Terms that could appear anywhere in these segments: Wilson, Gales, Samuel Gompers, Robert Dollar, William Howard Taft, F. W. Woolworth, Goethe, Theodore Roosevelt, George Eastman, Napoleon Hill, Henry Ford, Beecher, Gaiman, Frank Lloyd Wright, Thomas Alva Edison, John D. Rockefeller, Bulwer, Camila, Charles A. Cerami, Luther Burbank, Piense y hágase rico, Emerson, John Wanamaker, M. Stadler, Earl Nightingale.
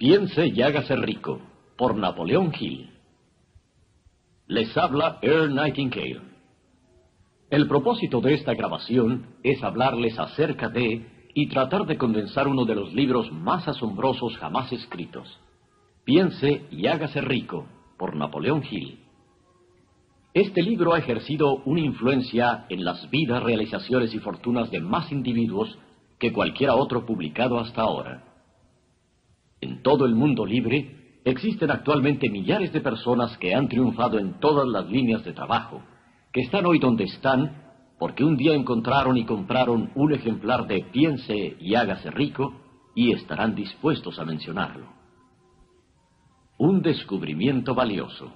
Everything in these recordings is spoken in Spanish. Piense y hágase rico, por Napoleon Hill. Les habla Earl Nightingale. El propósito de esta grabación es hablarles acerca de y tratar de condensar uno de los libros más asombrosos jamás escritos. Piense y hágase rico, por Napoleon Hill. Este libro ha ejercido una influencia en las vidas, realizaciones y fortunas de más individuos que cualquiera otro publicado hasta ahora. En todo el mundo libre existen actualmente millares de personas que han triunfado en todas las líneas de trabajo, que están hoy donde están porque un día encontraron y compraron un ejemplar de Piense y hágase rico y estarán dispuestos a mencionarlo. Un descubrimiento valioso.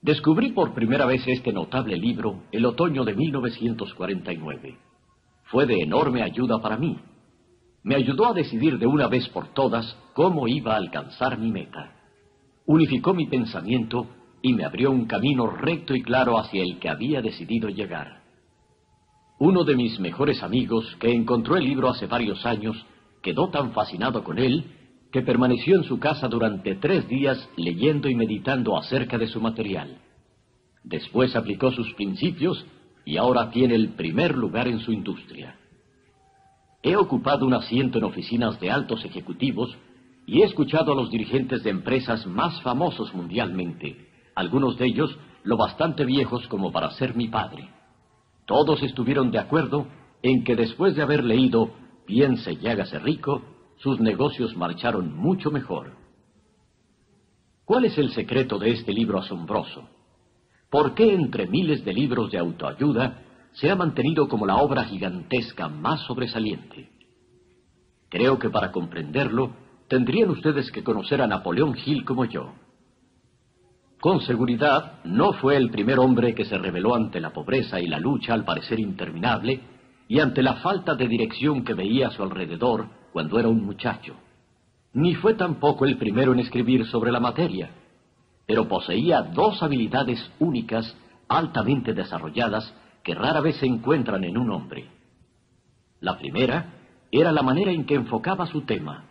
Descubrí por primera vez este notable libro el otoño de 1949. Fue de enorme ayuda para mí. Me ayudó a decidir de una vez por todas cómo iba a alcanzar mi meta. Unificó mi pensamiento y me abrió un camino recto y claro hacia el que había decidido llegar. Uno de mis mejores amigos, que encontró el libro hace varios años, quedó tan fascinado con él que permaneció en su casa durante 3 días leyendo y meditando acerca de su material. Después aplicó sus principios y ahora tiene el primer lugar en su industria. He ocupado un asiento en oficinas de altos ejecutivos y he escuchado a los dirigentes de empresas más famosos mundialmente, algunos de ellos lo bastante viejos como para ser mi padre. Todos estuvieron de acuerdo en que después de haber leído Piense y hágase rico, sus negocios marcharon mucho mejor. ¿Cuál es el secreto de este libro asombroso? ¿Por qué entre miles de libros de autoayuda se ha mantenido como la obra gigantesca más sobresaliente? Creo que para comprenderlo, tendrían ustedes que conocer a Napoleon Hill como yo. Con seguridad, no fue el primer hombre que se rebeló ante la pobreza y la lucha al parecer interminable y ante la falta de dirección que veía a su alrededor cuando era un muchacho. Ni fue tampoco el primero en escribir sobre la materia, pero poseía 2 habilidades únicas, altamente desarrolladas, que rara vez se encuentran en un hombre. La primera era la manera en que enfocaba su tema.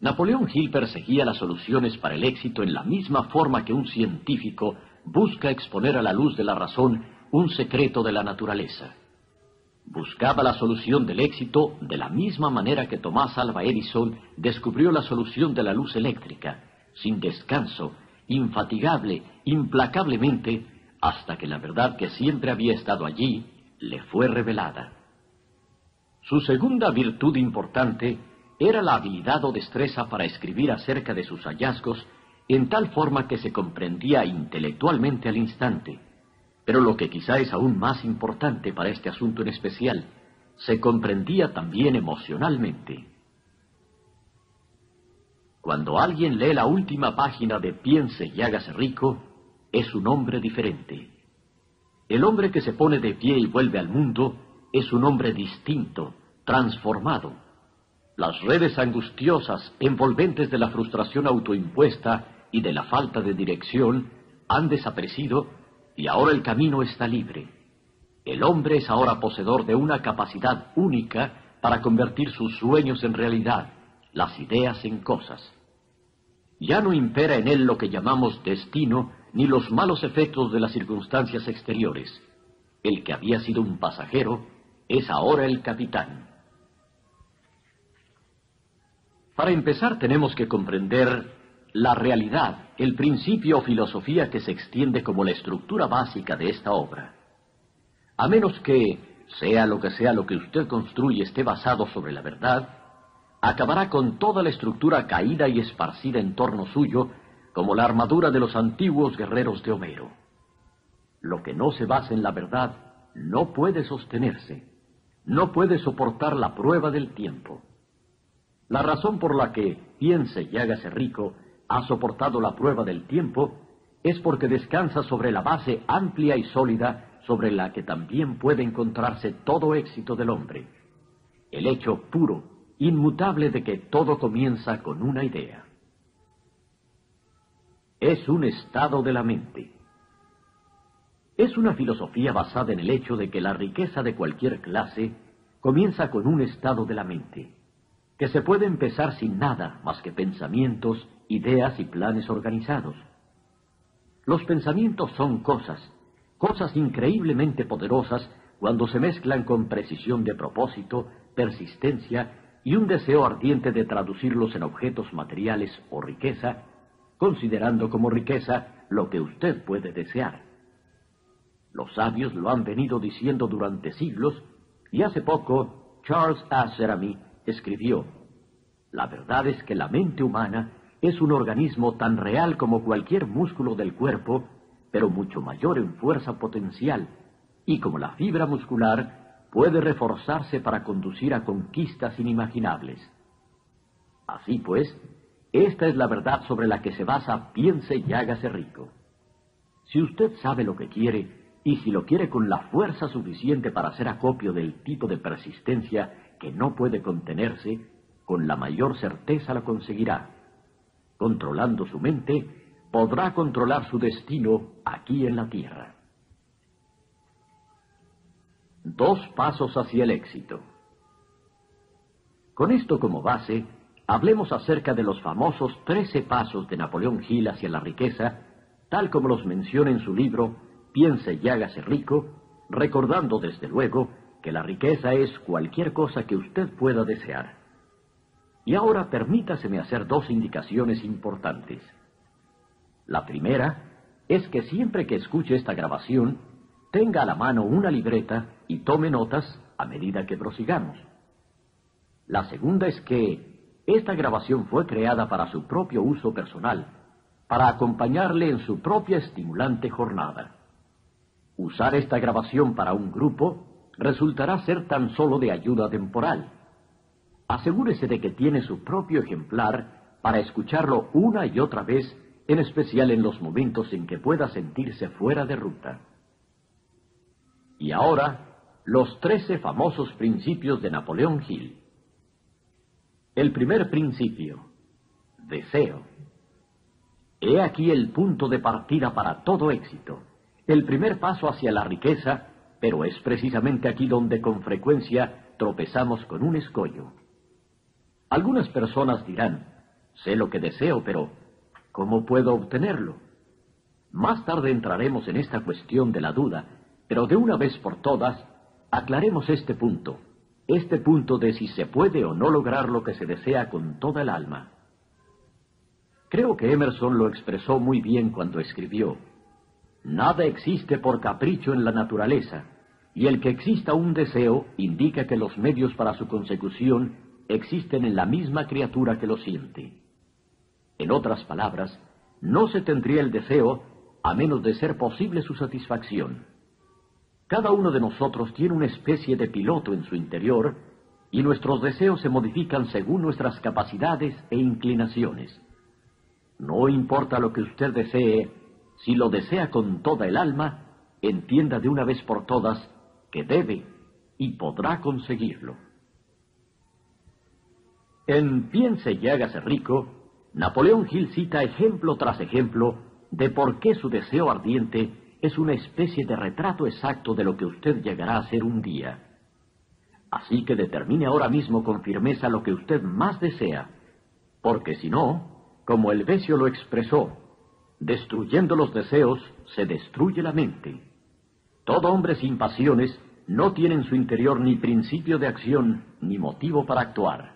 Napoleon Hill perseguía las soluciones para el éxito en la misma forma que un científico busca exponer a la luz de la razón un secreto de la naturaleza. Buscaba la solución del éxito de la misma manera que Thomas Alva Edison descubrió la solución de la luz eléctrica, sin descanso, infatigable, implacablemente, hasta que la verdad que siempre había estado allí le fue revelada. Su segunda virtud importante era la habilidad o destreza para escribir acerca de sus hallazgos en tal forma que se comprendía intelectualmente al instante. Pero lo que quizá es aún más importante para este asunto en especial, se comprendía también emocionalmente. Cuando alguien lee la última página de Piense y hágase rico, es un hombre diferente. El hombre que se pone de pie y vuelve al mundo es un hombre distinto, transformado. Las redes angustiosas, envolventes de la frustración autoimpuesta y de la falta de dirección, han desaparecido y ahora el camino está libre. El hombre es ahora poseedor de una capacidad única para convertir sus sueños en realidad, las ideas en cosas. Ya no impera en él lo que llamamos destino, ni los malos efectos de las circunstancias exteriores. El que había sido un pasajero es ahora el capitán. Para empezar tenemos que comprender la realidad, el principio o filosofía que se extiende como la estructura básica de esta obra. A menos que, sea lo que usted construye esté basado sobre la verdad, acabará con toda la estructura caída y esparcida en torno suyo, como la armadura de los antiguos guerreros de Homero. Lo que no se basa en la verdad no puede sostenerse, no puede soportar la prueba del tiempo. La razón por la que Piense y hágase rico ha soportado la prueba del tiempo es porque descansa sobre la base amplia y sólida sobre la que también puede encontrarse todo éxito del hombre. El hecho puro, inmutable de que todo comienza con una idea. Es un estado de la mente. Es una filosofía basada en el hecho de que la riqueza de cualquier clase comienza con un estado de la mente. que se puede empezar sin nada más que pensamientos, ideas y planes organizados. Los pensamientos son cosas increíblemente poderosas cuando se mezclan con precisión de propósito, persistencia y un deseo ardiente de traducirlos en objetos materiales o riqueza, considerando como riqueza lo que usted puede desear. Los sabios lo han venido diciendo durante siglos, y hace poco Charles A. Cerami escribió: la verdad es que la mente humana es un organismo tan real como cualquier músculo del cuerpo, pero mucho mayor en fuerza potencial, y como la fibra muscular puede reforzarse para conducir a conquistas inimaginables. Así pues, esta es la verdad sobre la que se basa Piense y hágase rico. Si usted sabe lo que quiere, y si lo quiere con la fuerza suficiente para hacer acopio del tipo de persistencia que no puede contenerse, con la mayor certeza lo conseguirá. Controlando su mente, podrá controlar su destino aquí en la tierra. 2 pasos hacia el éxito. Con esto como base, hablemos acerca de los famosos 13 pasos de Napoleon Hill hacia la riqueza, tal como los menciona en su libro Piense y hágase rico, recordando desde luego que la riqueza es cualquier cosa que usted pueda desear. Y ahora permítaseme hacer 2 indicaciones importantes. La primera es que siempre que escuche esta grabación, tenga a la mano una libreta y tome notas a medida que prosigamos. La segunda es que esta grabación fue creada para su propio uso personal, para acompañarle en su propia estimulante jornada. Usar esta grabación para un grupo resultará ser tan solo de ayuda temporal. Asegúrese de que tiene su propio ejemplar para escucharlo una y otra vez, en especial en los momentos en que pueda sentirse fuera de ruta. Y ahora, los 13 famosos principios de Napoleon Hill. El primer principio, deseo. He aquí el punto de partida para todo éxito, el primer paso hacia la riqueza, pero es precisamente aquí donde con frecuencia tropezamos con un escollo. Algunas personas dirán: sé lo que deseo, pero ¿cómo puedo obtenerlo? Más tarde entraremos en esta cuestión de la duda, pero de una vez por todas, aclaremos este punto de si se puede o no lograr lo que se desea con toda el alma. Creo que Emerson lo expresó muy bien cuando escribió: nada existe por capricho en la naturaleza, y el que exista un deseo indica que los medios para su consecución existen en la misma criatura que lo siente. En otras palabras, no se tendría el deseo a menos de ser posible su satisfacción. Cada uno de nosotros tiene una especie de piloto en su interior, y nuestros deseos se modifican según nuestras capacidades e inclinaciones. No importa lo que usted desee, si lo desea con toda el alma, entienda de una vez por todas que debe y podrá conseguirlo. En Piense y hágase rico, Napoleon Hill cita ejemplo tras ejemplo de por qué su deseo ardiente es una especie de retrato exacto de lo que usted llegará a ser un día. Así que determine ahora mismo con firmeza lo que usted más desea, porque si no, como el necio lo expresó, destruyendo los deseos se destruye la mente. Todo hombre sin pasiones no tiene en su interior ni principio de acción ni motivo para actuar.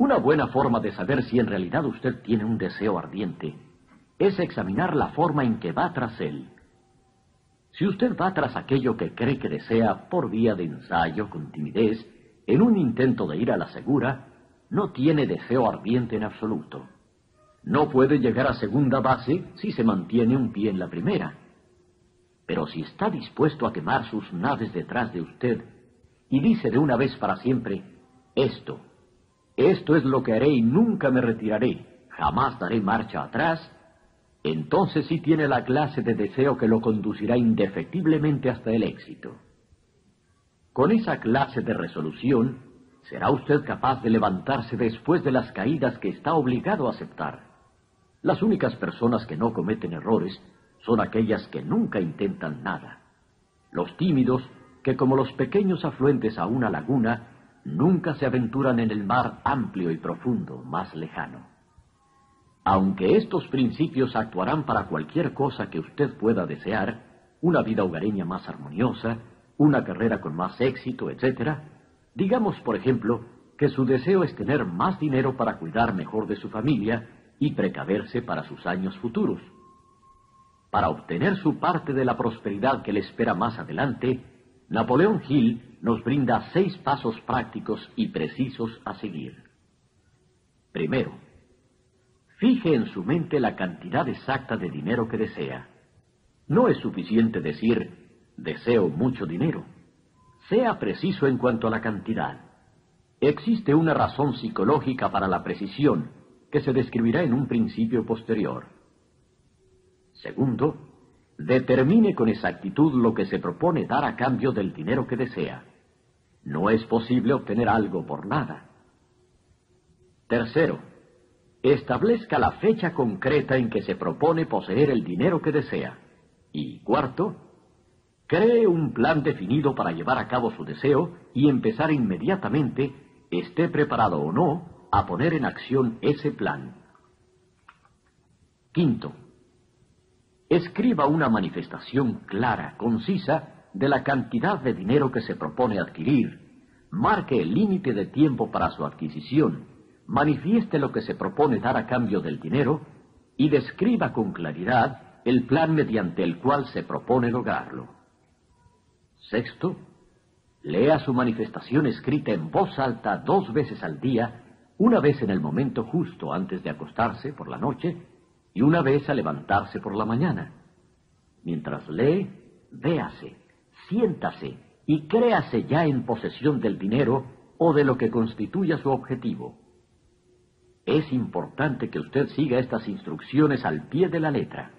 Una buena forma de saber si en realidad usted tiene un deseo ardiente es examinar la forma en que va tras él. Si usted va tras aquello que cree que desea por vía de ensayo, con timidez, en un intento de ir a la segura, no tiene deseo ardiente en absoluto. No puede llegar a segunda base si se mantiene un pie en la primera. Pero si está dispuesto a quemar sus naves detrás de usted y dice de una vez para siempre: esto es lo que haré y nunca me retiraré, jamás daré marcha atrás, entonces sí tiene la clase de deseo que lo conducirá indefectiblemente hasta el éxito. Con esa clase de resolución, será usted capaz de levantarse después de las caídas que está obligado a aceptar. Las únicas personas que no cometen errores son aquellas que nunca intentan nada. Los tímidos, que como los pequeños afluentes a una laguna, nunca se aventuran en el mar amplio y profundo, más lejano. Aunque estos principios actuarán para cualquier cosa que usted pueda desear, una vida hogareña más armoniosa, una carrera con más éxito, etc., digamos, por ejemplo, que su deseo es tener más dinero para cuidar mejor de su familia y precaverse para sus años futuros. Para obtener su parte de la prosperidad que le espera más adelante, Napoleon Hill nos brinda 6 pasos prácticos y precisos a seguir. Primero, fije en su mente la cantidad exacta de dinero que desea. No es suficiente decir, deseo mucho dinero. Sea preciso en cuanto a la cantidad. Existe una razón psicológica para la precisión, que se describirá en un principio posterior. Segundo, determine con exactitud lo que se propone dar a cambio del dinero que desea. No es posible obtener algo por nada. Tercero, establezca la fecha concreta en que se propone poseer el dinero que desea. Y cuarto, cree un plan definido para llevar a cabo su deseo y empezar inmediatamente, esté preparado o no, a poner en acción ese plan. Quinto, escriba una manifestación clara, concisa, de la cantidad de dinero que se propone adquirir. Marque el límite de tiempo para su adquisición. Manifieste lo que se propone dar a cambio del dinero y describa con claridad el plan mediante el cual se propone lograrlo. Sexto, lea su manifestación escrita en voz alta 2 veces al día, una vez en el momento justo antes de acostarse por la noche y una vez a levantarse por la mañana. Mientras lee, véase, siéntase y créase ya en posesión del dinero o de lo que constituya su objetivo. Es importante que usted siga estas instrucciones al pie de la letra.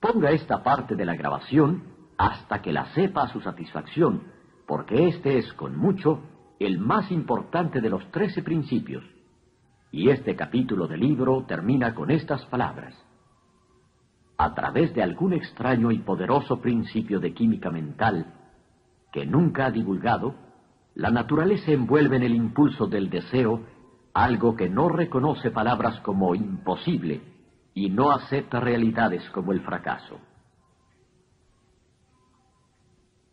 Ponga esta parte de la grabación hasta que la sepa a su satisfacción, porque este es, con mucho, el más importante de los 13 principios. Y este capítulo del libro termina con estas palabras. A través de algún extraño y poderoso principio de química mental que nunca ha divulgado, la naturaleza envuelve en el impulso del deseo algo que no reconoce palabras como imposible y no acepta realidades como el fracaso.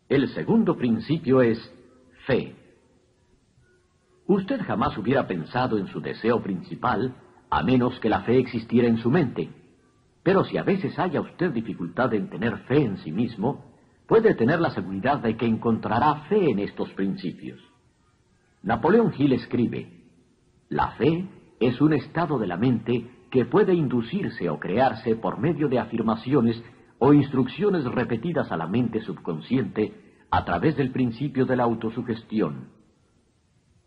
El segundo principio es fe. Usted jamás hubiera pensado en su deseo principal, a menos que la fe existiera en su mente. Pero si a veces haya usted dificultad en tener fe en sí mismo, puede tener la seguridad de que encontrará fe en estos principios. Napoleon Hill escribe, la fe es un estado de la mente que puede inducirse o crearse por medio de afirmaciones o instrucciones repetidas a la mente subconsciente a través del principio de la autosugestión.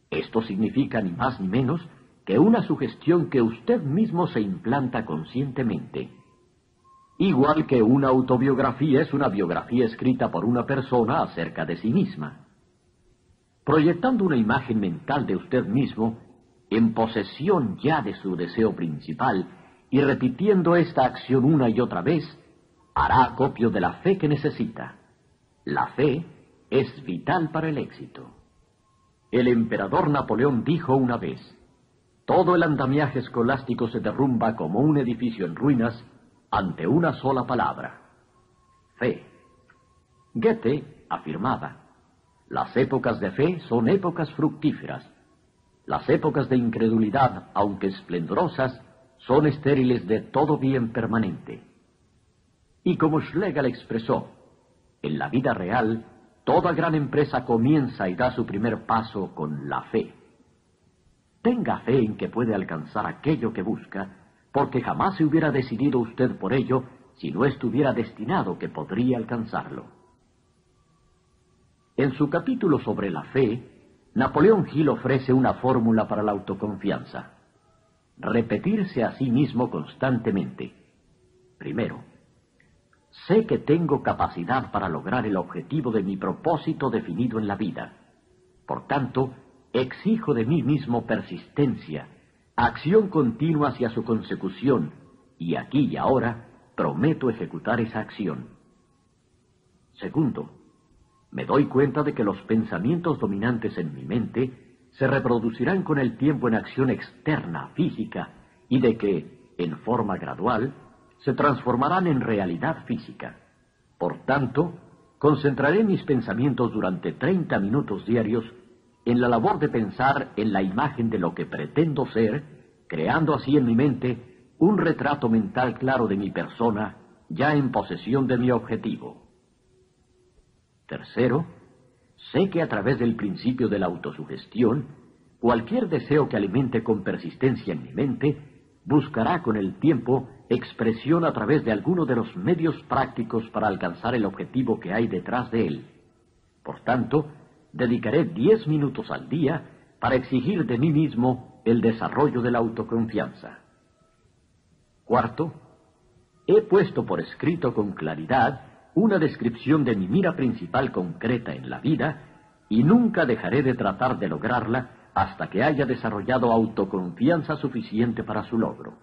Esto significa ni más ni menos que una sugestión que usted mismo se implanta conscientemente. Igual que una autobiografía es una biografía escrita por una persona acerca de sí misma. Proyectando una imagen mental de usted mismo, en posesión ya de su deseo principal, y repitiendo esta acción una y otra vez, hará acopio de la fe que necesita. La fe es vital para el éxito. El emperador Napoleón dijo una vez, todo el andamiaje escolástico se derrumba como un edificio en ruinas ante una sola palabra, fe. Goethe afirmaba, las épocas de fe son épocas fructíferas. Las épocas de incredulidad, aunque esplendorosas, son estériles de todo bien permanente. Y como Schlegel expresó, en la vida real, toda gran empresa comienza y da su primer paso con la fe. Tenga fe en que puede alcanzar aquello que busca, porque jamás se hubiera decidido usted por ello si no estuviera destinado que podría alcanzarlo. En su capítulo sobre la fe, Napoleon Hill ofrece una fórmula para la autoconfianza. Repetirse a sí mismo constantemente. Primero, sé que tengo capacidad para lograr el objetivo de mi propósito definido en la vida. Por tanto, exijo de mí mismo persistencia, acción continua hacia su consecución, y aquí y ahora prometo ejecutar esa acción. Segundo, me doy cuenta de que los pensamientos dominantes en mi mente se reproducirán con el tiempo en acción externa, física, y de que, en forma gradual, se transformarán en realidad física. Por tanto, concentraré mis pensamientos durante 30 minutos diarios en la labor de pensar en la imagen de lo que pretendo ser, creando así en mi mente un retrato mental claro de mi persona, ya en posesión de mi objetivo. Tercero, sé que a través del principio de la autosugestión, cualquier deseo que alimente con persistencia en mi mente, buscará con el tiempo expresión a través de alguno de los medios prácticos para alcanzar el objetivo que hay detrás de él. Por tanto, dedicaré 10 minutos al día para exigir de mí mismo el desarrollo de la autoconfianza. Cuarto, he puesto por escrito con claridad una descripción de mi mira principal concreta en la vida y nunca dejaré de tratar de lograrla hasta que haya desarrollado autoconfianza suficiente para su logro.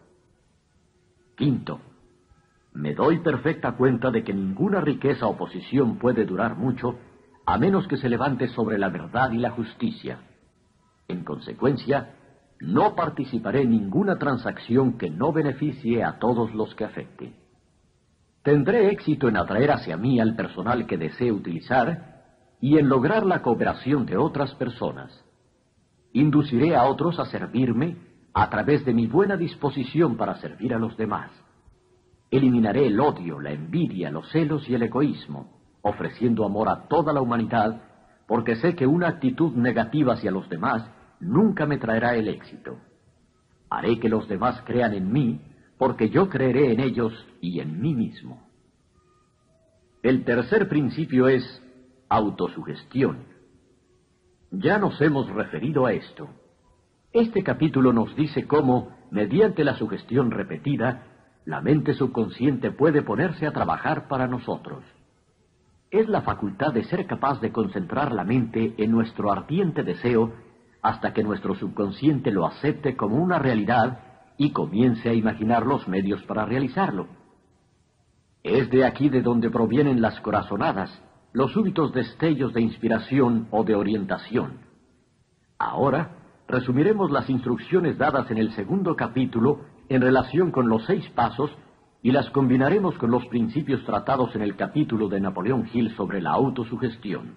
Quinto, me doy perfecta cuenta de que ninguna riqueza o posición puede durar mucho a menos que se levante sobre la verdad y la justicia. En consecuencia, no participaré en ninguna transacción que no beneficie a todos los que afecte. Tendré éxito en atraer hacia mí al personal que desee utilizar y en lograr la cooperación de otras personas. Induciré a otros a servirme a través de mi buena disposición para servir a los demás. Eliminaré el odio, la envidia, los celos y el egoísmo, ofreciendo amor a toda la humanidad, porque sé que una actitud negativa hacia los demás nunca me traerá el éxito. Haré que los demás crean en mí, porque yo creeré en ellos y en mí mismo. El tercer principio es autosugestión. Ya nos hemos referido a esto. Este capítulo nos dice cómo, mediante la sugestión repetida, la mente subconsciente puede ponerse a trabajar para nosotros. Es la facultad de ser capaz de concentrar la mente en nuestro ardiente deseo hasta que nuestro subconsciente lo acepte como una realidad y comience a imaginar los medios para realizarlo. Es de aquí de donde provienen las corazonadas, los súbitos destellos de inspiración o de orientación. Ahora, resumiremos las instrucciones dadas en el segundo capítulo en relación con los 6 pasos y las combinaremos con los principios tratados en el capítulo de Napoleon Hill sobre la autosugestión.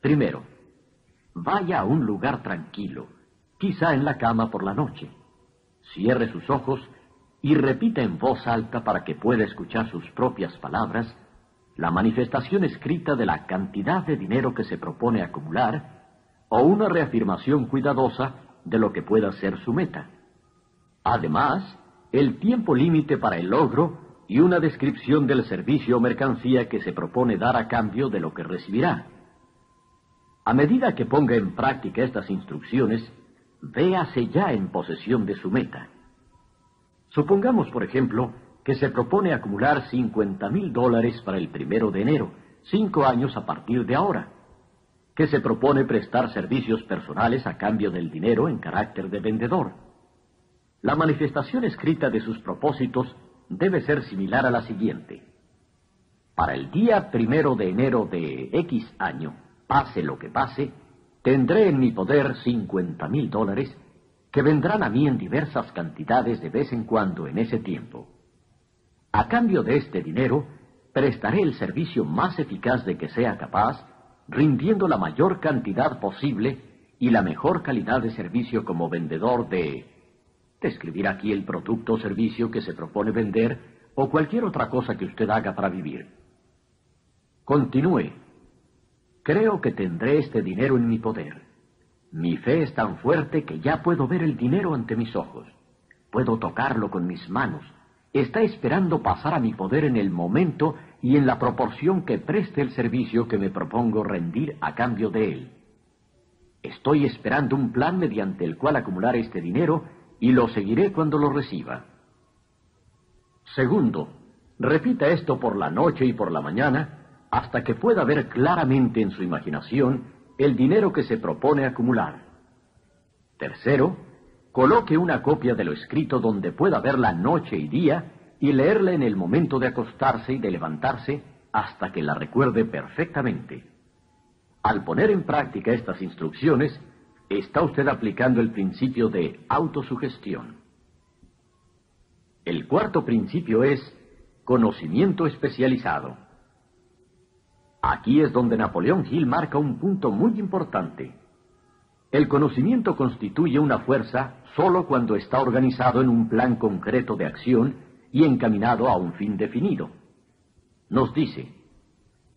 Primero, vaya a un lugar tranquilo, quizá en la cama por la noche. Cierre sus ojos y repita en voz alta para que pueda escuchar sus propias palabras la manifestación escrita de la cantidad de dinero que se propone acumular o una reafirmación cuidadosa de lo que pueda ser su meta. Además, el tiempo límite para el logro y una descripción del servicio o mercancía que se propone dar a cambio de lo que recibirá. A medida que ponga en práctica estas instrucciones, véase ya en posesión de su meta. Supongamos, por ejemplo, que se propone acumular $50,000 para el 1 de enero, 5 años a partir de ahora, que se propone prestar servicios personales a cambio del dinero en carácter de vendedor. La manifestación escrita de sus propósitos debe ser similar a la siguiente. Para el día 1 de enero de X año, pase lo que pase, tendré en mi poder $50,000 que vendrán a mí en diversas cantidades de vez en cuando en ese tiempo. A cambio de este dinero, prestaré el servicio más eficaz de que sea capaz, rindiendo la mayor cantidad posible y la mejor calidad de servicio como vendedor de... Describir aquí el producto o servicio que se propone vender o cualquier otra cosa que usted haga para vivir. Continúe. Creo que tendré este dinero en mi poder. Mi fe es tan fuerte que ya puedo ver el dinero ante mis ojos. Puedo tocarlo con mis manos. Está esperando pasar a mi poder en el momento y en la proporción que preste el servicio que me propongo rendir a cambio de él. Estoy esperando un plan mediante el cual acumular este dinero y lo seguiré cuando lo reciba. Segundo, repita esto por la noche y por la mañana, hasta que pueda ver claramente en su imaginación el dinero que se propone acumular. Tercero, coloque una copia de lo escrito donde pueda verla noche y día y leerla en el momento de acostarse y de levantarse hasta que la recuerde perfectamente. Al poner en práctica estas instrucciones, está usted aplicando el principio de autosugestión. El cuarto principio es conocimiento especializado. Aquí es donde Napoleon Hill marca un punto muy importante. El conocimiento constituye una fuerza solo cuando está organizado en un plan concreto de acción y encaminado a un fin definido. Nos dice,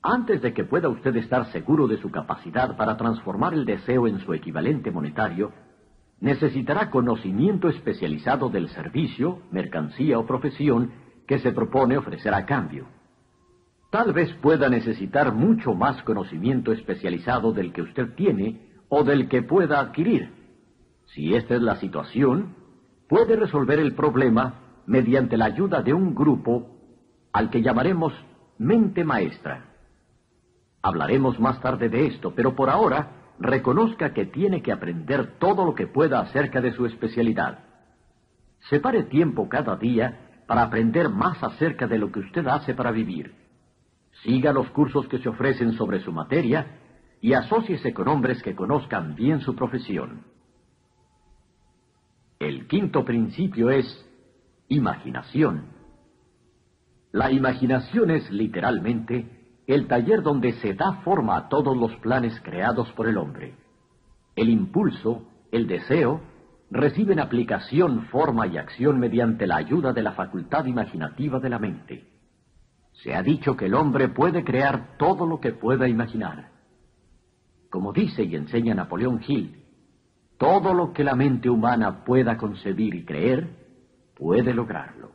antes de que pueda usted estar seguro de su capacidad para transformar el deseo en su equivalente monetario, necesitará conocimiento especializado del servicio, mercancía o profesión que se propone ofrecer a cambio. Tal vez pueda necesitar mucho más conocimiento especializado del que usted tiene o del que pueda adquirir. Si esta es la situación, puede resolver el problema mediante la ayuda de un grupo al que llamaremos mente maestra. Hablaremos más tarde de esto, pero por ahora reconozca que tiene que aprender todo lo que pueda acerca de su especialidad. Separe tiempo cada día para aprender más acerca de lo que usted hace para vivir. Siga los cursos que se ofrecen sobre su materia y asóciese con hombres que conozcan bien su profesión. El quinto principio es imaginación. La imaginación es literalmente el taller donde se da forma a todos los planes creados por el hombre. El impulso, el deseo, reciben aplicación, forma y acción mediante la ayuda de la facultad imaginativa de la mente. Se ha dicho que el hombre puede crear todo lo que pueda imaginar. Como dice y enseña Napoleón Hill, todo lo que la mente humana pueda concebir y creer, puede lograrlo.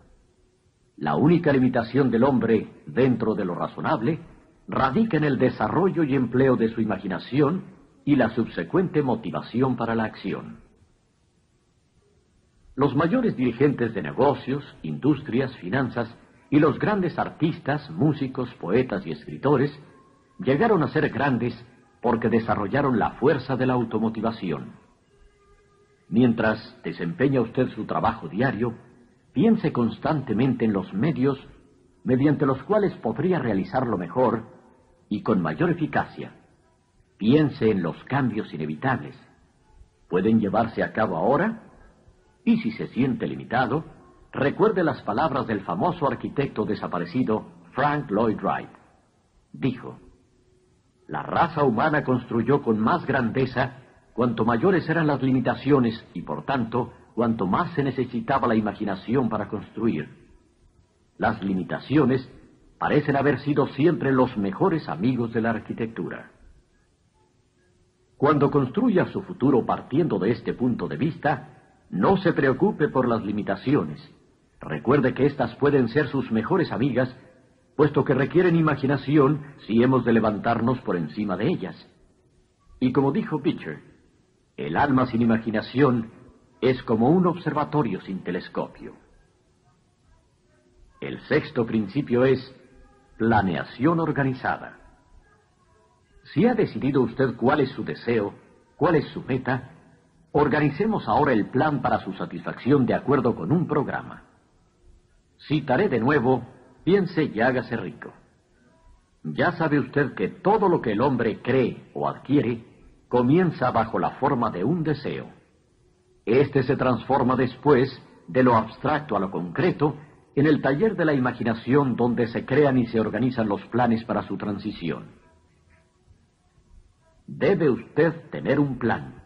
La única limitación del hombre, dentro de lo razonable, radica en el desarrollo y empleo de su imaginación y la subsecuente motivación para la acción. Los mayores dirigentes de negocios, industrias, finanzas y los grandes artistas, músicos, poetas y escritores llegaron a ser grandes porque desarrollaron la fuerza de la automotivación. Mientras desempeña usted su trabajo diario, piense constantemente en los medios mediante los cuales podría realizarlo mejor y con mayor eficacia. Piense en los cambios inevitables. ¿Pueden llevarse a cabo ahora? Y si se siente limitado, recuerde las palabras del famoso arquitecto desaparecido Frank Lloyd Wright. Dijo, la raza humana construyó con más grandeza cuanto mayores eran las limitaciones y, por tanto, cuanto más se necesitaba la imaginación para construir. Las limitaciones parecen haber sido siempre los mejores amigos de la arquitectura. Cuando construya su futuro partiendo de este punto de vista, no se preocupe por las limitaciones. Recuerde que éstas pueden ser sus mejores amigas, puesto que requieren imaginación si hemos de levantarnos por encima de ellas. Y como dijo Beecher, el alma sin imaginación es como un observatorio sin telescopio. El sexto principio es planeación organizada. Si ha decidido usted cuál es su deseo, cuál es su meta, organicemos ahora el plan para su satisfacción de acuerdo con un programa. Citaré de nuevo Piense y hágase rico. Ya sabe usted que todo lo que el hombre cree o adquiere comienza bajo la forma de un deseo. Este se transforma después de lo abstracto a lo concreto en el taller de la imaginación donde se crean y se organizan los planes para su transición. Debe usted tener un plan.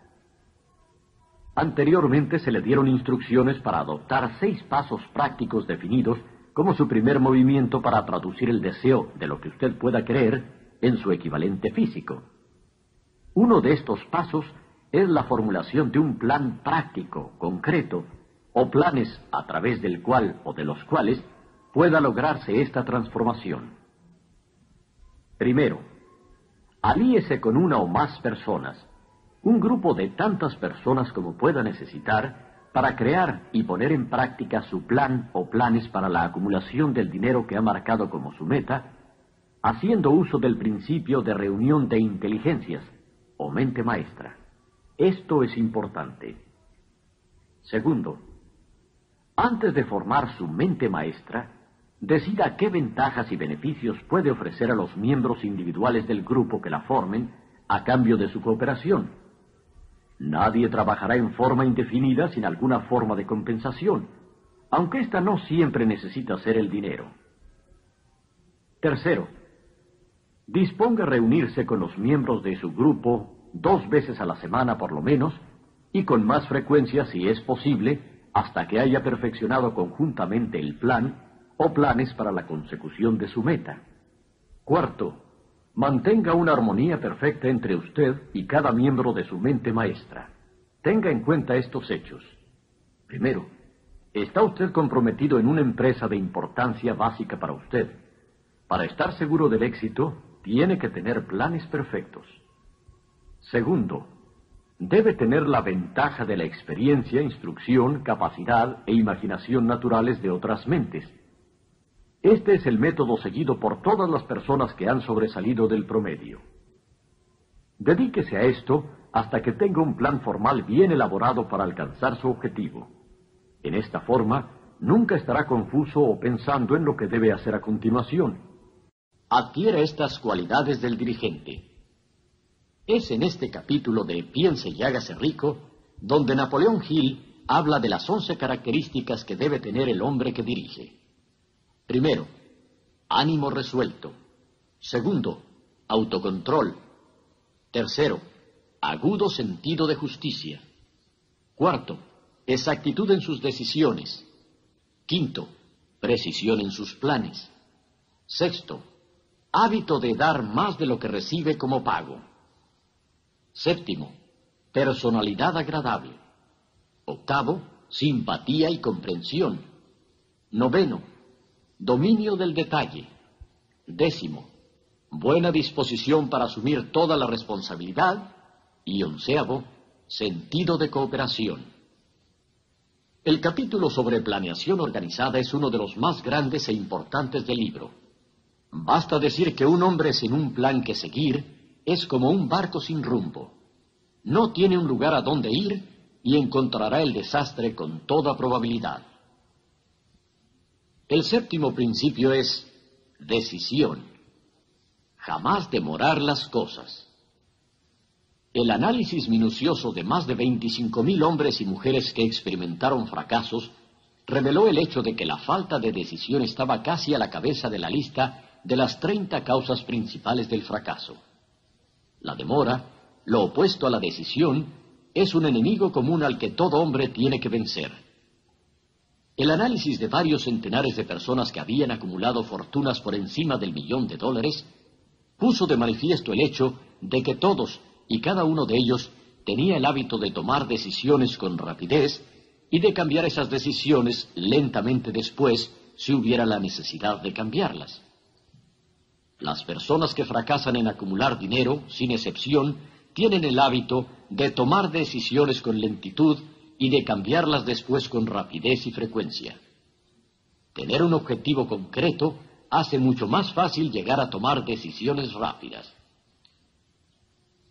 Anteriormente se le dieron instrucciones para adoptar 6 pasos prácticos definidos como su primer movimiento para traducir el deseo de lo que usted pueda creer en su equivalente físico. Uno de estos pasos es la formulación de un plan práctico, concreto, o planes a través del cual o de los cuales pueda lograrse esta transformación. Primero, alíese con una o más personas, un grupo de tantas personas como pueda necesitar, para crear y poner en práctica su plan o planes para la acumulación del dinero que ha marcado como su meta, haciendo uso del principio de reunión de inteligencias o mente maestra. Esto es importante. Segundo, antes de formar su mente maestra, decida qué ventajas y beneficios puede ofrecer a los miembros individuales del grupo que la formen a cambio de su cooperación. Nadie trabajará en forma indefinida sin alguna forma de compensación, aunque ésta no siempre necesita ser el dinero. Tercero, disponga reunirse con los miembros de su grupo 2 veces a la semana por lo menos, y con más frecuencia si es posible, hasta que haya perfeccionado conjuntamente el plan o planes para la consecución de su meta. Cuarto, mantenga una armonía perfecta entre usted y cada miembro de su mente maestra. Tenga en cuenta estos hechos. Primero, está usted comprometido en una empresa de importancia básica para usted. Para estar seguro del éxito, tiene que tener planes perfectos. Segundo, debe tener la ventaja de la experiencia, instrucción, capacidad e imaginación naturales de otras mentes. Este es el método seguido por todas las personas que han sobresalido del promedio. Dedíquese a esto hasta que tenga un plan formal bien elaborado para alcanzar su objetivo. En esta forma, nunca estará confuso o pensando en lo que debe hacer a continuación. Adquiere estas cualidades del dirigente. Es en este capítulo de Piense y hágase rico, donde Napoleon Hill habla de las 11 características que debe tener el hombre que dirige. Primero, ánimo resuelto. Segundo, autocontrol. Tercero, agudo sentido de justicia. Cuarto, exactitud en sus decisiones. Quinto, precisión en sus planes. Sexto, hábito de dar más de lo que recibe como pago. Séptimo, personalidad agradable. Octavo, simpatía y comprensión. Noveno, dominio del detalle. Décimo, buena disposición para asumir toda la responsabilidad. Y 11avo, sentido de cooperación. El capítulo sobre planeación organizada es uno de los más grandes e importantes del libro. Basta decir que un hombre sin un plan que seguir es como un barco sin rumbo. No tiene un lugar a donde ir y encontrará el desastre con toda probabilidad. El séptimo principio es decisión. Jamás demorar las cosas. El análisis minucioso de más de 25.000 hombres y mujeres que experimentaron fracasos reveló el hecho de que la falta de decisión estaba casi a la cabeza de la lista de las 30 causas principales del fracaso. La demora, lo opuesto a la decisión, es un enemigo común al que todo hombre tiene que vencer. El análisis de varios centenares de personas que habían acumulado fortunas por encima del $1.000.000 puso de manifiesto el hecho de que todos y cada uno de ellos tenía el hábito de tomar decisiones con rapidez y de cambiar esas decisiones lentamente después si hubiera la necesidad de cambiarlas. Las personas que fracasan en acumular dinero, sin excepción, tienen el hábito de tomar decisiones con lentitud y de cambiarlas después con rapidez y frecuencia. Tener un objetivo concreto hace mucho más fácil llegar a tomar decisiones rápidas.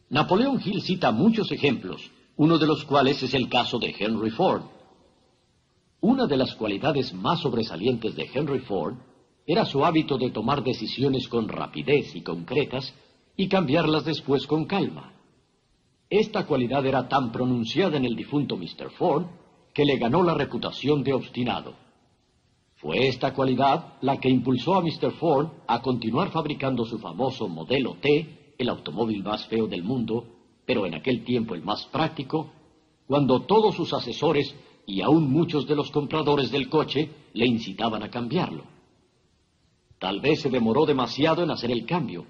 Napoleon Hill cita muchos ejemplos, uno de los cuales es el caso de Henry Ford. Una de las cualidades más sobresalientes de Henry Ford era su hábito de tomar decisiones con rapidez y concretas y cambiarlas después con calma. Esta cualidad era tan pronunciada en el difunto Mr. Ford que le ganó la reputación de obstinado. Fue esta cualidad la que impulsó a Mr. Ford a continuar fabricando su famoso modelo T, el automóvil más feo del mundo, pero en aquel tiempo el más práctico, cuando todos sus asesores y aún muchos de los compradores del coche le incitaban a cambiarlo. Tal vez se demoró demasiado en hacer el cambio,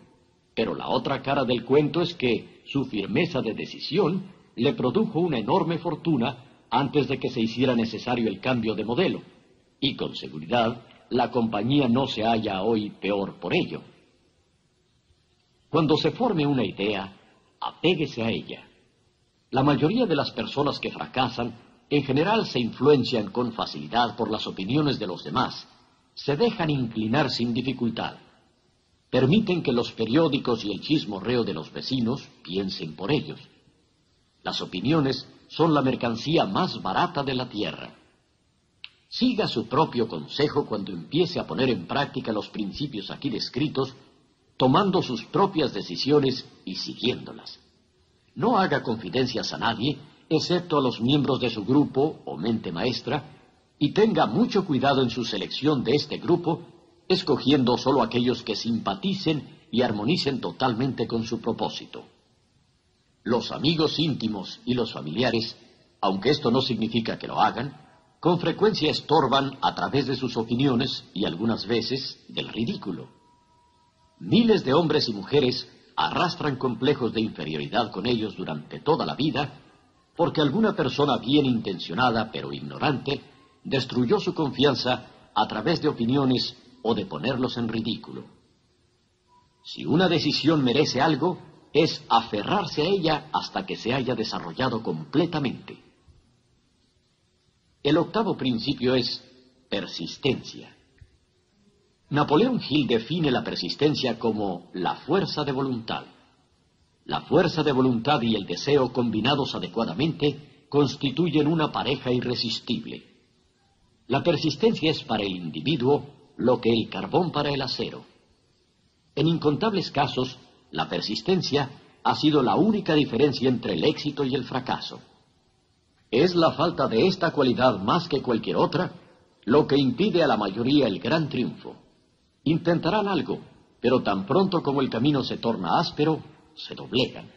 pero la otra cara del cuento es que su firmeza de decisión le produjo una enorme fortuna antes de que se hiciera necesario el cambio de modelo, y con seguridad la compañía no se halla hoy peor por ello. Cuando se forme una idea, apéguese a ella. La mayoría de las personas que fracasan en general se influencian con facilidad por las opiniones de los demás, se dejan inclinar sin dificultad. Permiten que los periódicos y el chismorreo de los vecinos piensen por ellos. Las opiniones son la mercancía más barata de la tierra. Siga su propio consejo cuando empiece a poner en práctica los principios aquí descritos, tomando sus propias decisiones y siguiéndolas. No haga confidencias a nadie, excepto a los miembros de su grupo o mente maestra, y tenga mucho cuidado en su selección de este grupo, escogiendo solo aquellos que simpaticen y armonicen totalmente con su propósito. Los amigos íntimos y los familiares, aunque esto no significa que lo hagan, con frecuencia estorban a través de sus opiniones y algunas veces del ridículo. Miles de hombres y mujeres arrastran complejos de inferioridad con ellos durante toda la vida porque alguna persona bien intencionada pero ignorante destruyó su confianza a través de opiniones o de ponerlos en ridículo. Si una decisión merece algo, es aferrarse a ella hasta que se haya desarrollado completamente. El octavo principio es persistencia. Napoleon Hill define la persistencia como la fuerza de voluntad. La fuerza de voluntad y el deseo combinados adecuadamente constituyen una pareja irresistible. La persistencia es para el individuo lo que el carbón para el acero. En incontables casos, la persistencia ha sido la única diferencia entre el éxito y el fracaso. Es la falta de esta cualidad más que cualquier otra lo que impide a la mayoría el gran triunfo. Intentarán algo, pero tan pronto como el camino se torna áspero, se doblegan.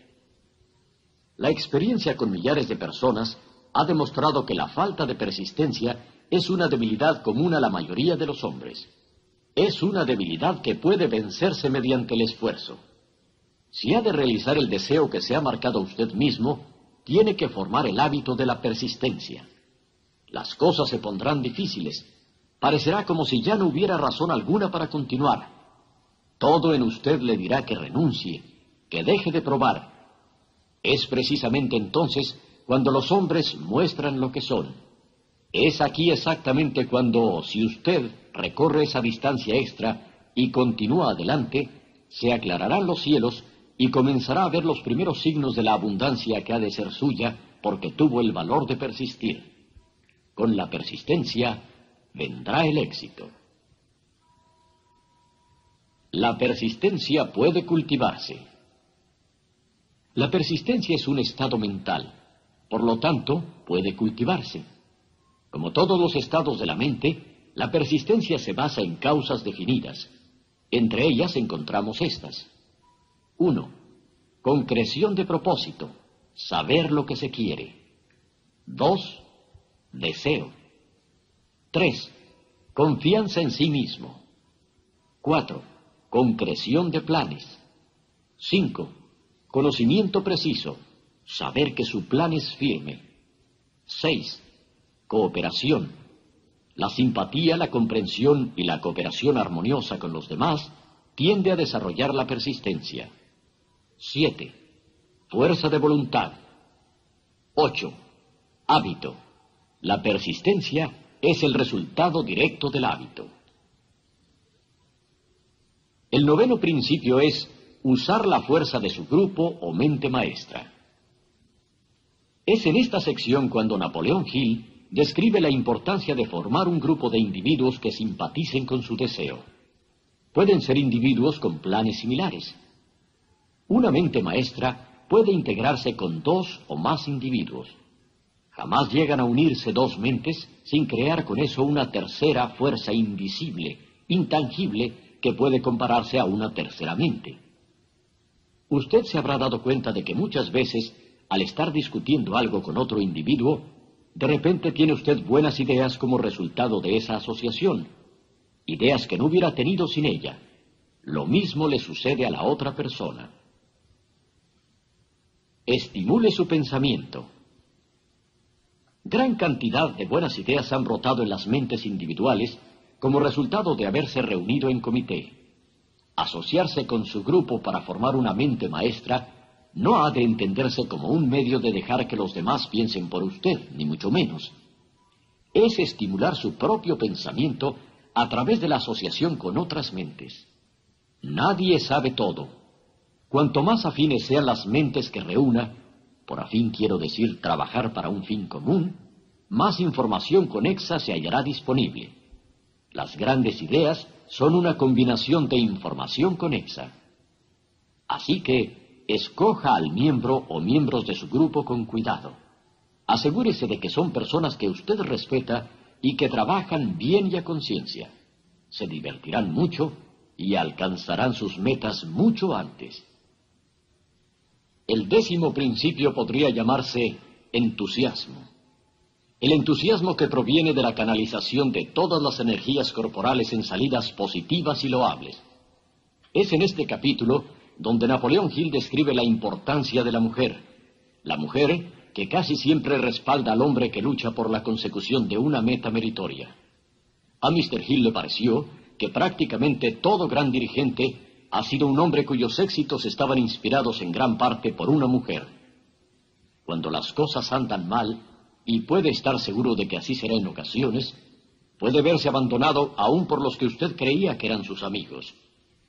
La experiencia con millares de personas ha demostrado que la falta de persistencia es una debilidad común a la mayoría de los hombres. Es una debilidad que puede vencerse mediante el esfuerzo. Si ha de realizar el deseo que se ha marcado usted mismo, tiene que formar el hábito de la persistencia. Las cosas se pondrán difíciles. Parecerá como si ya no hubiera razón alguna para continuar. Todo en usted le dirá que renuncie, que deje de probar. Es precisamente entonces cuando los hombres muestran lo que son. Es aquí exactamente cuando, si usted recorre esa distancia extra y continúa adelante, se aclararán los cielos y comenzará a ver los primeros signos de la abundancia que ha de ser suya, porque tuvo el valor de persistir. Con la persistencia vendrá el éxito. La persistencia puede cultivarse. La persistencia es un estado mental, por lo tanto, puede cultivarse. Como todos los estados de la mente, la persistencia se basa en causas definidas. Entre ellas encontramos estas. 1. Concreción de propósito, saber lo que se quiere. 2. Deseo. 3. Confianza en sí mismo. 4. Concreción de planes. 5. Conocimiento preciso, saber que su plan es firme. 6. Cooperación. La simpatía, la comprensión y la cooperación armoniosa con los demás tiende a desarrollar la persistencia. 7. Fuerza de voluntad. 8. Hábito. La persistencia es el resultado directo del hábito. El noveno principio es usar la fuerza de su grupo o mente maestra. Es en esta sección cuando Napoleon Hill describe la importancia de formar un grupo de individuos que simpaticen con su deseo. Pueden ser individuos con planes similares. Una mente maestra puede integrarse con 2 o más individuos. Jamás llegan a unirse 2 mentes sin crear con eso una tercera fuerza invisible, intangible, que puede compararse a una tercera mente. Usted se habrá dado cuenta de que muchas veces, al estar discutiendo algo con otro individuo, de repente tiene usted buenas ideas como resultado de esa asociación, ideas que no hubiera tenido sin ella. Lo mismo le sucede a la otra persona. Estimule su pensamiento. Gran cantidad de buenas ideas han brotado en las mentes individuales como resultado de haberse reunido en comité. Asociarse con su grupo para formar una mente maestra no ha de entenderse como un medio de dejar que los demás piensen por usted, ni mucho menos. Es estimular su propio pensamiento a través de la asociación con otras mentes. Nadie sabe todo. Cuanto más afines sean las mentes que reúna, por afín quiero decir trabajar para un fin común, Más información conexa se hallará disponible. Las grandes ideas son una combinación de información conexa. Así que, escoja al miembro o miembros de su grupo con cuidado. Asegúrese de que son personas que usted respeta y que trabajan bien y a conciencia. Se divertirán mucho y alcanzarán sus metas mucho antes. El 10º principio podría llamarse entusiasmo. El entusiasmo que proviene de la canalización de todas las energías corporales en salidas positivas y loables. Es en este capítulo donde Napoleon Hill describe la importancia de la mujer. La mujer que casi siempre respalda al hombre que lucha por la consecución de una meta meritoria. A Mr. Hill le pareció que prácticamente todo gran dirigente ha sido un hombre cuyos éxitos estaban inspirados en gran parte por una mujer. Cuando las cosas andan mal, y puede estar seguro de que así será en ocasiones, puede verse abandonado aún por los que usted creía que eran sus amigos.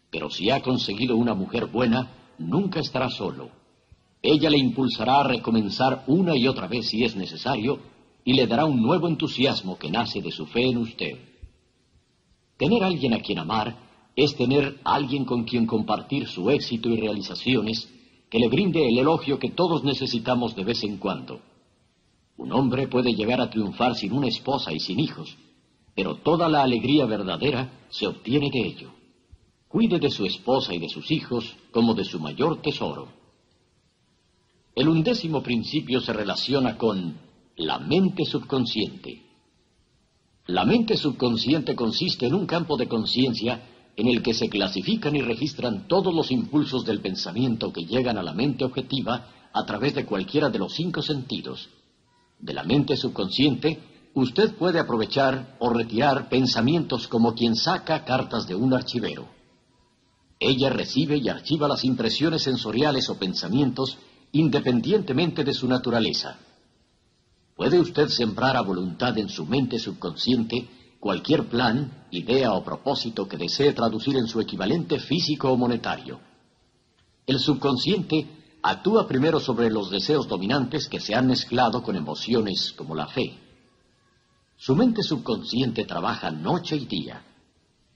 Pero si ha conseguido una mujer buena, nunca estará solo. Ella le impulsará a recomenzar una y otra vez si es necesario, y le dará un nuevo entusiasmo que nace de su fe en usted. Tener alguien a quien amar es tener alguien con quien compartir su éxito y realizaciones, que le brinde el elogio que todos necesitamos de vez en cuando. Un hombre puede llegar a triunfar sin una esposa y sin hijos, pero toda la alegría verdadera se obtiene de ello. Cuide de su esposa y de sus hijos como de su mayor tesoro. El 11º principio se relaciona con la mente subconsciente. La mente subconsciente consiste en un campo de conciencia en el que se clasifican y registran todos los impulsos del pensamiento que llegan a la mente objetiva a través de cualquiera de los 5 sentidos. De la mente subconsciente, usted puede aprovechar o retirar pensamientos como quien saca cartas de un archivero. Ella recibe y archiva las impresiones sensoriales o pensamientos independientemente de su naturaleza. Puede usted sembrar a voluntad en su mente subconsciente cualquier plan, idea o propósito que desee traducir en su equivalente físico o monetario. El subconsciente actúa primero sobre los deseos dominantes que se han mezclado con emociones como la fe. Su mente subconsciente trabaja noche y día.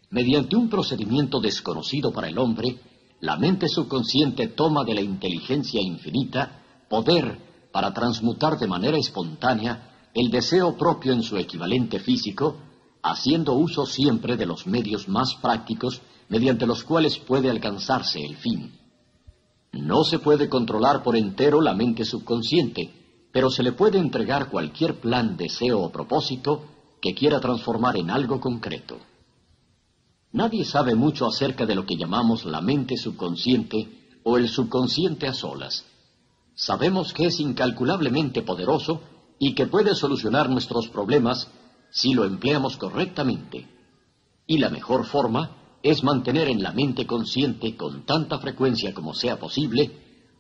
Mediante un procedimiento desconocido para el hombre, la mente subconsciente toma de la inteligencia infinita poder para transmutar de manera espontánea el deseo propio en su equivalente físico, haciendo uso siempre de los medios más prácticos mediante los cuales puede alcanzarse el fin. No se puede controlar por entero la mente subconsciente, pero se le puede entregar cualquier plan, deseo o propósito que quiera transformar en algo concreto. Nadie sabe mucho acerca de lo que llamamos la mente subconsciente o el subconsciente a solas. Sabemos que es incalculablemente poderoso y que puede solucionar nuestros problemas si lo empleamos correctamente. Y la mejor forma es mantener en la mente consciente con tanta frecuencia como sea posible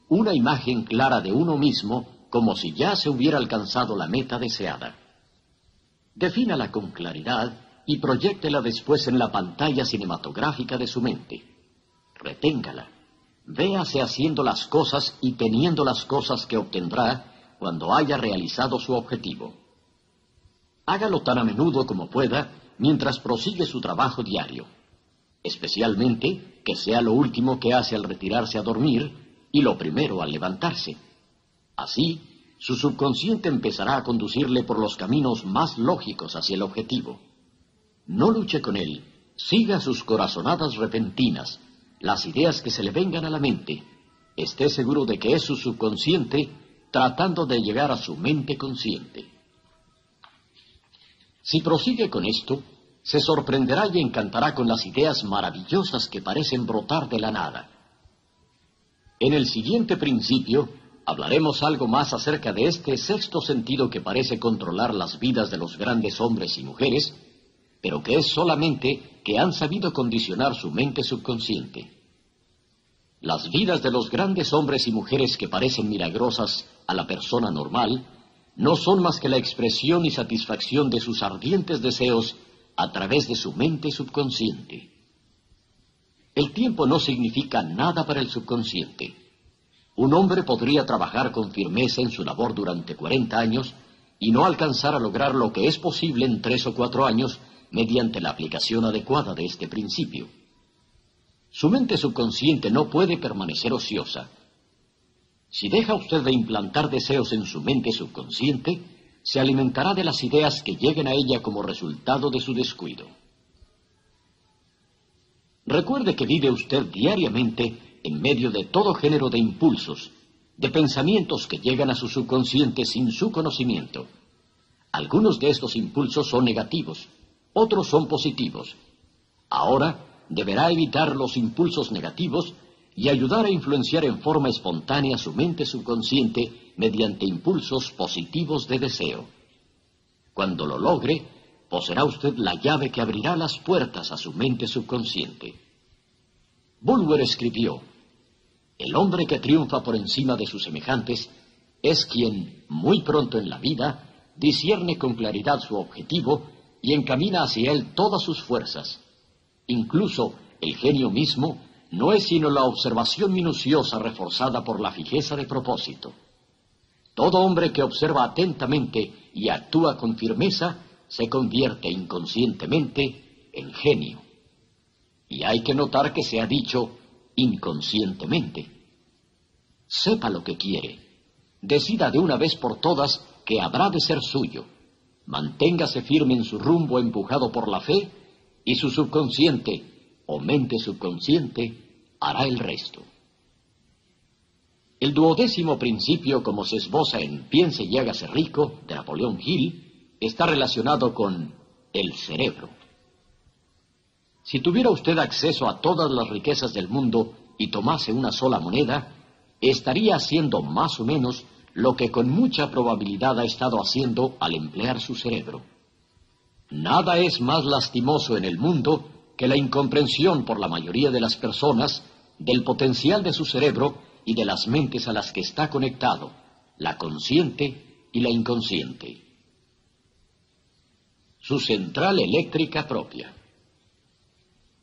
una imagen clara de uno mismo como si ya se hubiera alcanzado la meta deseada. Defínala con claridad y proyéctela después en la pantalla cinematográfica de su mente. Reténgala. Véase haciendo las cosas y teniendo las cosas que obtendrá cuando haya realizado su objetivo. Hágalo tan a menudo como pueda mientras prosigue su trabajo diario. Especialmente que sea lo último que hace al retirarse a dormir y lo primero al levantarse. Así, su subconsciente empezará a conducirle por los caminos más lógicos hacia el objetivo. No luche con él, siga sus corazonadas repentinas, las ideas que se le vengan a la mente. Esté seguro de que es su subconsciente tratando de llegar a su mente consciente. Si prosigue con esto, se sorprenderá y encantará con las ideas maravillosas que parecen brotar de la nada. En el siguiente principio, hablaremos algo más acerca de este 6º sentido que parece controlar las vidas de los grandes hombres y mujeres, pero que es solamente que han sabido condicionar su mente subconsciente. Las vidas de los grandes hombres y mujeres que parecen milagrosas a la persona normal, no son más que la expresión y satisfacción de sus ardientes deseos a través de su mente subconsciente. El tiempo no significa nada para el subconsciente. Un hombre podría trabajar con firmeza en su labor durante 40 años y no alcanzar a lograr lo que es posible en 3 o 4 años mediante la aplicación adecuada de este principio. Su mente subconsciente no puede permanecer ociosa. Si deja usted de implantar deseos en su mente subconsciente, se alimentará de las ideas que lleguen a ella como resultado de su descuido. Recuerde que vive usted diariamente en medio de todo género de impulsos, de pensamientos que llegan a su subconsciente sin su conocimiento. Algunos de estos impulsos son negativos, otros son positivos. Ahora deberá evitar los impulsos negativos y ayudar a influenciar en forma espontánea su mente subconsciente mediante impulsos positivos de deseo. Cuando lo logre, poseerá usted la llave que abrirá las puertas a su mente subconsciente. Bulwer escribió: el hombre que triunfa por encima de sus semejantes es quien, muy pronto en la vida, discierne con claridad su objetivo y encamina hacia él todas sus fuerzas. Incluso el genio mismo no es sino la observación minuciosa reforzada por la fijeza de propósito. Todo hombre que observa atentamente y actúa con firmeza se convierte inconscientemente en genio. Y hay que notar que se ha dicho inconscientemente. Sepa lo que quiere. Decida de una vez por todas que habrá de ser suyo. Manténgase firme en su rumbo empujado por la fe y su subconsciente o mente subconsciente hará el resto. El 12º principio, como se esboza en Piense y hágase rico, de Napoleon Hill, está relacionado con el cerebro. Si tuviera usted acceso a todas las riquezas del mundo y tomase una sola moneda, estaría haciendo más o menos lo que con mucha probabilidad ha estado haciendo al emplear su cerebro. Nada es más lastimoso en el mundo que la incomprensión por la mayoría de las personas del potencial de su cerebro y de las mentes a las que está conectado, la consciente y la inconsciente. Su central eléctrica propia.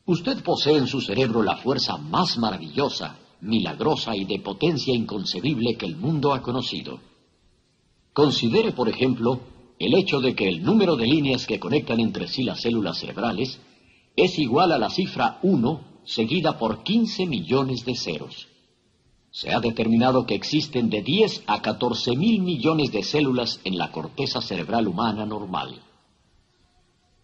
Usted posee en su cerebro la fuerza más maravillosa, milagrosa y de potencia inconcebible que el mundo ha conocido. Considere, por ejemplo, el hecho de que el número de líneas que conectan entre sí las células cerebrales es igual a la cifra 1 seguida por 15 millones de ceros. Se ha determinado que existen de 10 a 14 mil millones de células en la corteza cerebral humana normal.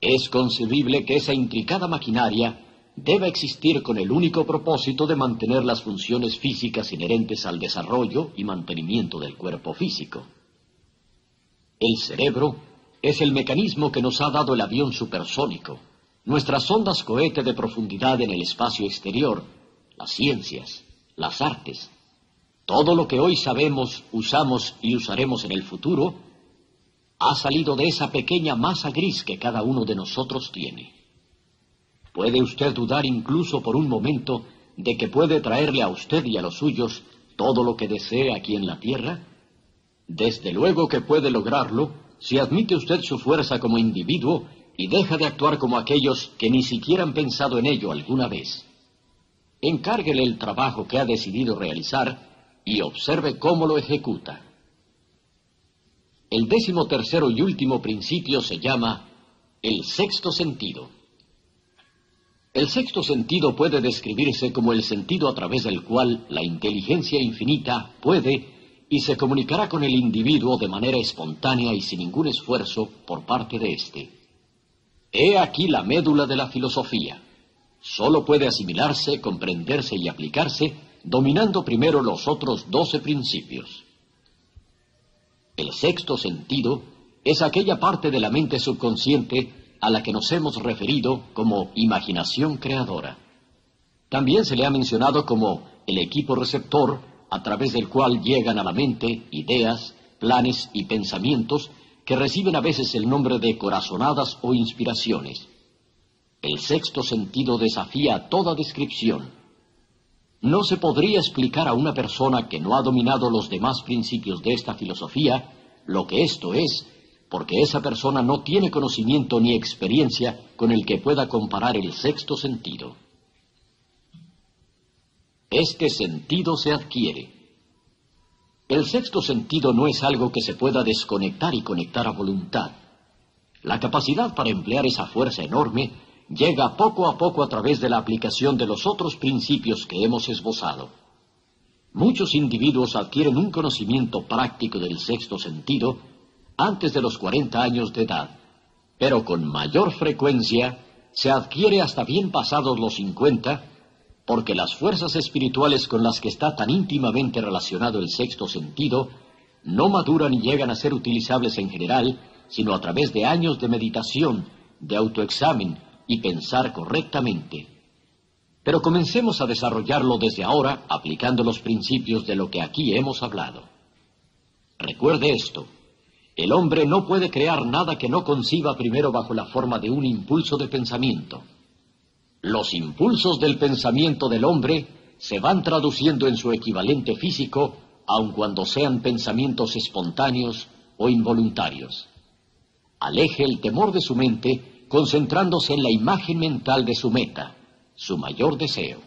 Es concebible que esa intricada maquinaria deba existir con el único propósito de mantener las funciones físicas inherentes al desarrollo y mantenimiento del cuerpo físico. El cerebro es el mecanismo que nos ha dado el avión supersónico, nuestras ondas cohete de profundidad en el espacio exterior, las ciencias, las artes, todo lo que hoy sabemos, usamos y usaremos en el futuro, ha salido de esa pequeña masa gris que cada uno de nosotros tiene. Puede usted dudar incluso por un momento de que puede traerle a usted y a los suyos todo lo que desee aquí en la Tierra. Desde luego que puede lograrlo si admite usted su fuerza como individuo y deja de actuar como aquellos que ni siquiera han pensado en ello alguna vez. Encárguele el trabajo que ha decidido realizar y observe cómo lo ejecuta. El 13º y último principio se llama el sexto sentido. El sexto sentido puede describirse como el sentido a través del cual la inteligencia infinita puede y se comunicará con el individuo de manera espontánea y sin ningún esfuerzo por parte de éste. He aquí la médula de la filosofía. Solo puede asimilarse, comprenderse y aplicarse, dominando primero los otros 12 principios. El sexto sentido es aquella parte de la mente subconsciente a la que nos hemos referido como imaginación creadora. También se le ha mencionado como el equipo receptor a través del cual llegan a la mente ideas, planes y pensamientos que reciben a veces el nombre de corazonadas o inspiraciones. El sexto sentido desafía toda descripción. No se podría explicar a una persona que no ha dominado los demás principios de esta filosofía lo que esto es, porque esa persona no tiene conocimiento ni experiencia con el que pueda comparar el sexto sentido. Este sentido se adquiere. El sexto sentido no es algo que se pueda desconectar y conectar a voluntad. La capacidad para emplear esa fuerza enorme llega poco a poco a través de la aplicación de los otros principios que hemos esbozado. Muchos individuos adquieren un conocimiento práctico del sexto sentido antes de los 40 años de edad, pero con mayor frecuencia se adquiere hasta bien pasados los 50, porque las fuerzas espirituales con las que está tan íntimamente relacionado el sexto sentido no maduran y llegan a ser utilizables en general, sino a través de años de meditación, de autoexamen y pensar correctamente. Pero comencemos a desarrollarlo desde ahora, aplicando los principios de lo que aquí hemos hablado. Recuerde esto: el hombre no puede crear nada que no conciba primero bajo la forma de un impulso de pensamiento. Los impulsos del pensamiento del hombre se van traduciendo en su equivalente físico, aun cuando sean pensamientos espontáneos o involuntarios. Aleje el temor de su mente, concentrándose en la imagen mental de su meta, su mayor deseo.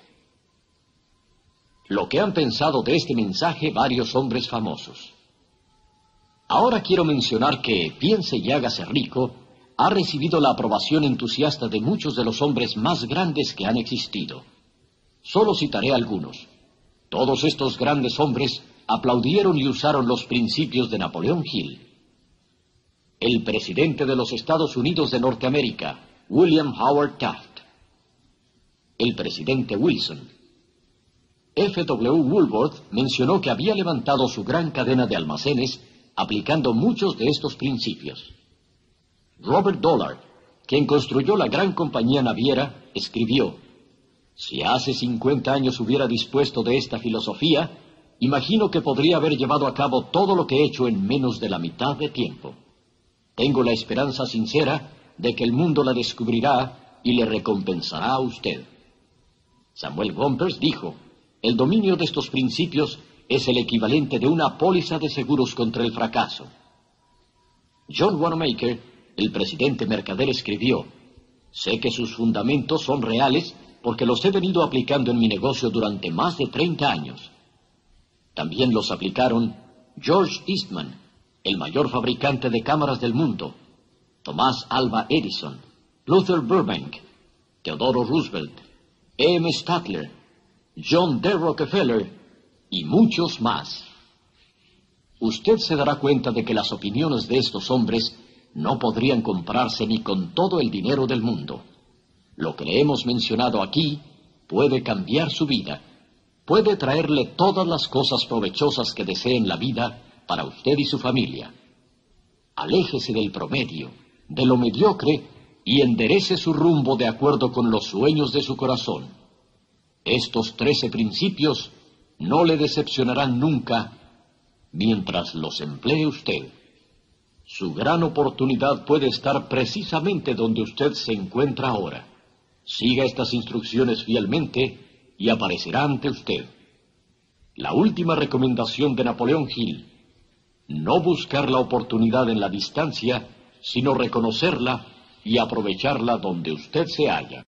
Lo que han pensado de este mensaje varios hombres famosos. Ahora quiero mencionar que Piense y hágase rico ha recibido la aprobación entusiasta de muchos de los hombres más grandes que han existido. Solo citaré algunos. Todos estos grandes hombres aplaudieron y usaron los principios de Napoleon Hill. El presidente de los Estados Unidos de Norteamérica, William Howard Taft. El presidente Wilson. F. W. Woolworth mencionó que había levantado su gran cadena de almacenes aplicando muchos de estos principios. Robert Dollar, quien construyó la gran compañía naviera, escribió: «Si hace 50 años hubiera dispuesto de esta filosofía, imagino que podría haber llevado a cabo todo lo que he hecho en menos de la mitad de tiempo. Tengo la esperanza sincera de que el mundo la descubrirá y le recompensará a usted». Samuel Gompers dijo: «El dominio de estos principios es el equivalente de una póliza de seguros contra el fracaso». John Wanamaker, el presidente mercader, escribió: «Sé que sus fundamentos son reales porque los he venido aplicando en mi negocio durante más de 30 años». También los aplicaron George Eastman, el mayor fabricante de cámaras del mundo, Thomas Alva Edison, Luther Burbank, Theodore Roosevelt, M. Stadler, John D. Rockefeller, y muchos más. Usted se dará cuenta de que las opiniones de estos hombres no podrían comprarse ni con todo el dinero del mundo. Lo que le hemos mencionado aquí puede cambiar su vida, puede traerle todas las cosas provechosas que desee en la vida para usted y su familia. Aléjese del promedio, de lo mediocre, y enderece su rumbo de acuerdo con los sueños de su corazón. Estos 13 principios no le decepcionarán nunca mientras los emplee usted. Su gran oportunidad puede estar precisamente donde usted se encuentra ahora. Siga estas instrucciones fielmente y aparecerá ante usted. La última recomendación de Napoleón Hill: no buscar la oportunidad en la distancia, sino reconocerla y aprovecharla donde usted se halla.